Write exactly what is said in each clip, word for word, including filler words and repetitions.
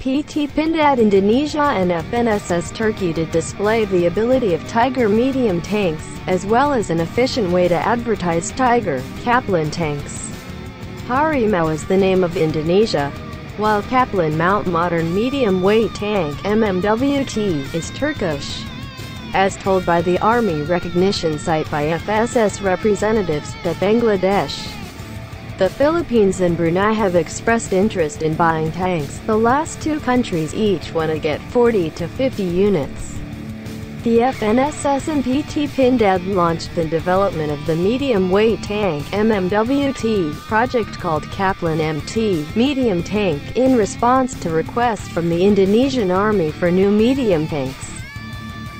P T Pindad Indonesia and F N S S Turkey to display the ability of Tiger medium tanks, as well as an efficient way to advertise Tiger, Kaplan tanks. Harimau is the name of Indonesia, while Kaplan Mount Modern Medium Weight Tank M M W T is Turkish. As told by the Army recognition site by F S S representatives at Bangladesh, the Philippines and Brunei have expressed interest in buying tanks. The last two countries each want to get forty to fifty units. The F N S S and P T Pindad launched the development of the medium-weight tank M M W T project called Kaplan M T medium tank in response to requests from the Indonesian Army for new medium tanks.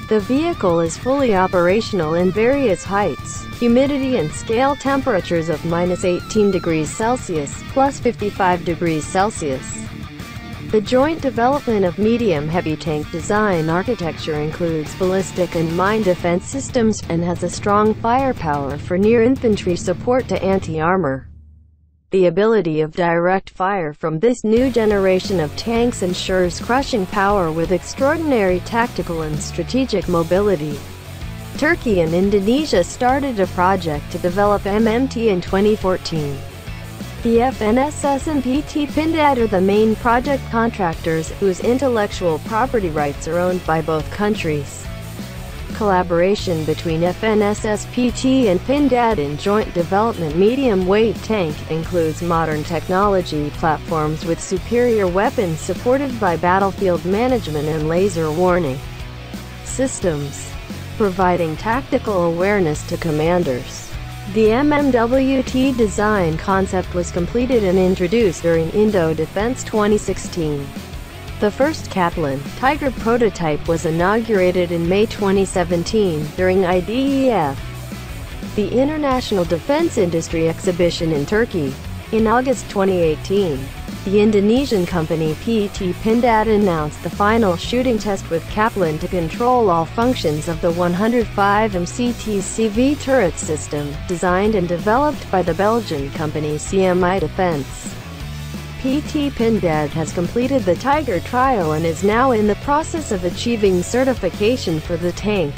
The vehicle is fully operational in various heights, humidity and scale temperatures of minus eighteen degrees Celsius, plus fifty-five degrees Celsius. The joint development of medium-heavy tank design architecture includes ballistic and mine defense systems, and has a strong firepower for near-infantry support to anti-armor. The ability of direct fire from this new generation of tanks ensures crushing power with extraordinary tactical and strategic mobility. Turkey and Indonesia started a project to develop M M T in twenty fourteen. The F N S S and P T Pindad are the main project contractors, whose intellectual property rights are owned by both countries. Collaboration between F N S S, P T and Pindad in joint development medium-weight tank includes modern technology platforms with superior weapons supported by battlefield management and laser warning systems, providing tactical awareness to commanders. The M M W T design concept was completed and introduced during Indo Defense twenty sixteen. The first Kaplan Tiger prototype was inaugurated in May twenty seventeen, during I D E F, the International Defense Industry Exhibition in Turkey. In August twenty eighteen, the Indonesian company P T Pindad announced the final shooting test with Kaplan to control all functions of the one hundred five M C T C V turret system, designed and developed by the Belgian company C M I Defense. P T Pindad has completed the Tiger trial and is now in the process of achieving certification for the tank.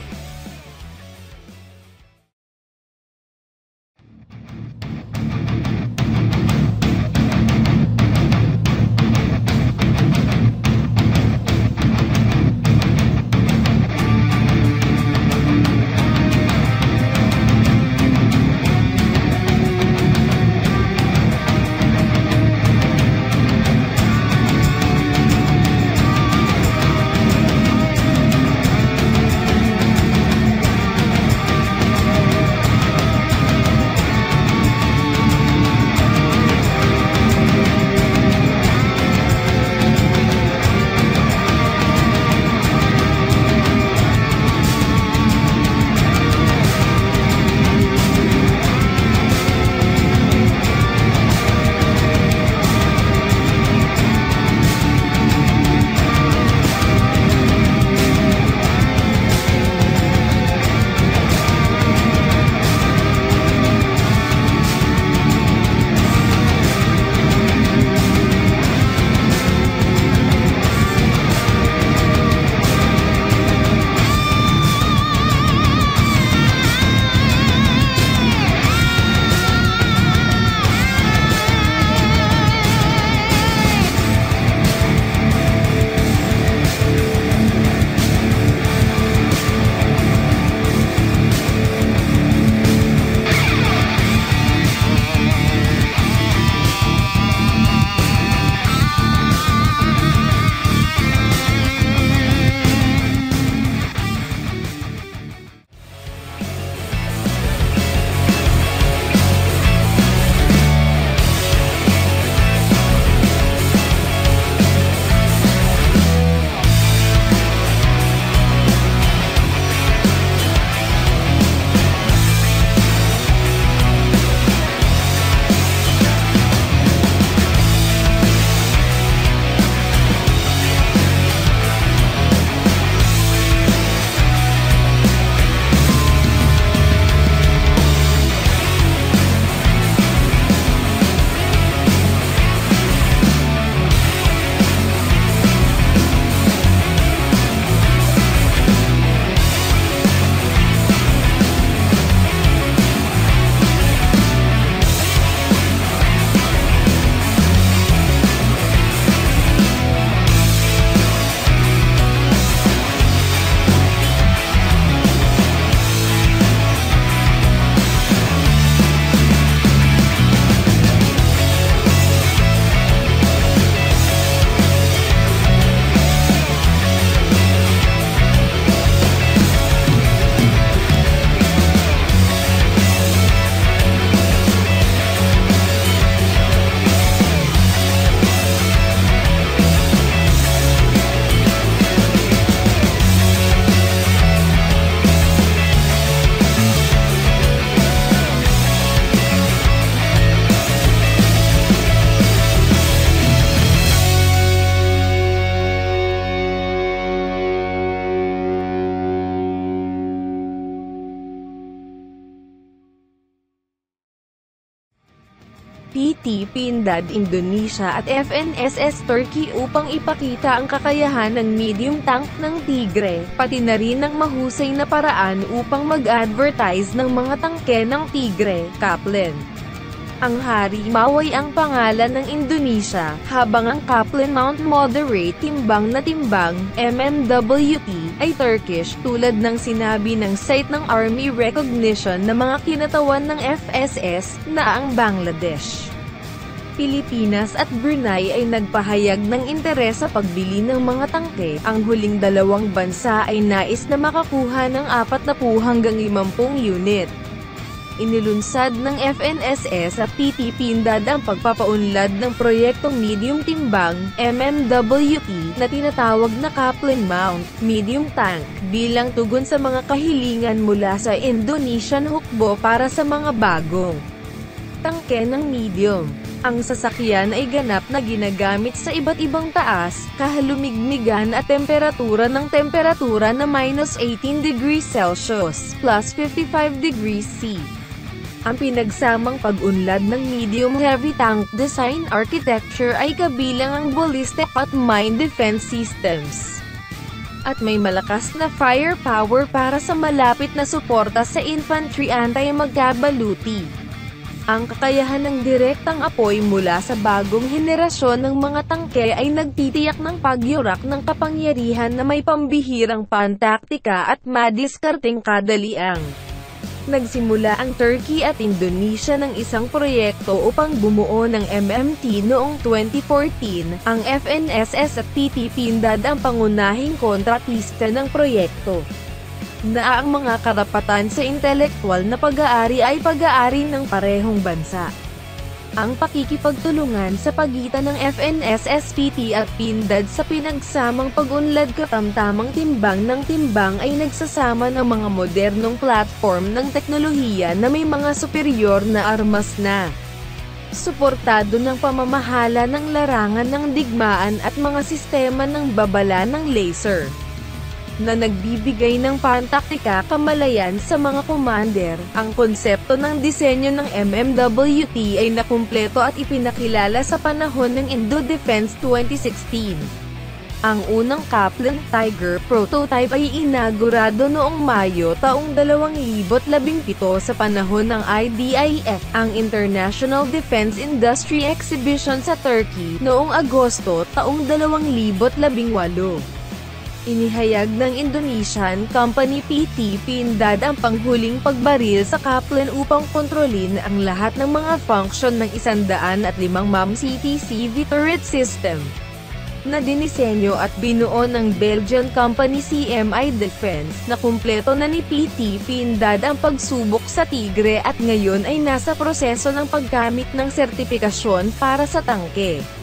P T Pindad Indonesia at F N S S Turkey upang ipakita ang kakayahan ng medium tank ng Tigre, pati na rin ng mahusay na paraan upang mag-advertise ng mga tangke ng Tigre, Kaplan. Ang Harimau ay ang pangalan ng Indonesia, habang ang Kaplan Mount Moderate Timbang na Timbang, M M W T, ay Turkish, tulad ng sinabi ng site ng Army Recognition na mga kinatawan ng F S S, na ang Bangladesh, Pilipinas at Brunei ay nagpahayag ng interes sa pagbili ng mga tangke. Ang huling dalawang bansa ay nais na makakuha ng forty hanggang fifty unit. Inilunsad ng F N S S at P T Pindad ang pagpapaunlad ng proyektong medium timbang, M M W T, na tinatawag na Kaplan Mount, medium tank, bilang tugon sa mga kahilingan mula sa Indonesian hukbo para sa mga bagong tangke ng medium. Ang sasakyan ay ganap na ginagamit sa iba't ibang taas, kahalumigmigan at temperatura ng temperatura na minus eighteen degrees Celsius, plus fifty-five degrees C. Ang pinagsamang pag-unlad ng medium-heavy tank design architecture ay kabilang ang ballistic at mine defense systems, at may malakas na firepower para sa malapit na suporta sa infantry anti-magkabaluti. Ang kakayahan ng direktang apoy mula sa bagong henerasyon ng mga tangke ay nagtitiyak ng pagyurak ng kapangyarihan na may pambihirang pantaktika at madiskarteng kadaliang. Nagsimula ang Turkey at Indonesia ng isang proyekto upang bumuo ng M M T noong twenty fourteen, ang F N S S at P T Pindad ang pangunahing kontratista ng proyekto, na ang mga karapatan sa intelektual na pag-aari ay pag-aari ng parehong bansa. Ang pakikipagtulungan sa pagitan ng F N S S, P T at Pindad sa pinagsamang pag-unlad katamtamang timbang ng timbang ay nagsasama ng mga modernong platform ng teknolohiya na may mga superior na armas na suportado ng pamamahala ng larangan ng digmaan at mga sistema ng babala ng laser, na nagbibigay ng pantaktika kamalayan sa mga commander. Ang konsepto ng disenyo ng M M W T ay nakumpleto at ipinakilala sa panahon ng Indo Defense twenty sixteen. Ang unang Kaplan Tiger prototype ay inaugurado noong Mayo taong twenty seventeen sa panahon ng I D E F, ang International Defense Industry Exhibition sa Turkey, noong Agosto taong twenty eighteen. Inihayag ng Indonesian company P T Pindad ang panghuling pagbaril sa Kaplan upang kontrolin ang lahat ng mga function ng one hundred five M C T C V turret system, na dinisenyo at binuo ng Belgian company C M I Defense, na kumpleto na ni P T Pindad ang pagsubok sa Tigre at ngayon ay nasa proseso ng paggamit ng sertipikasyon para sa tangke.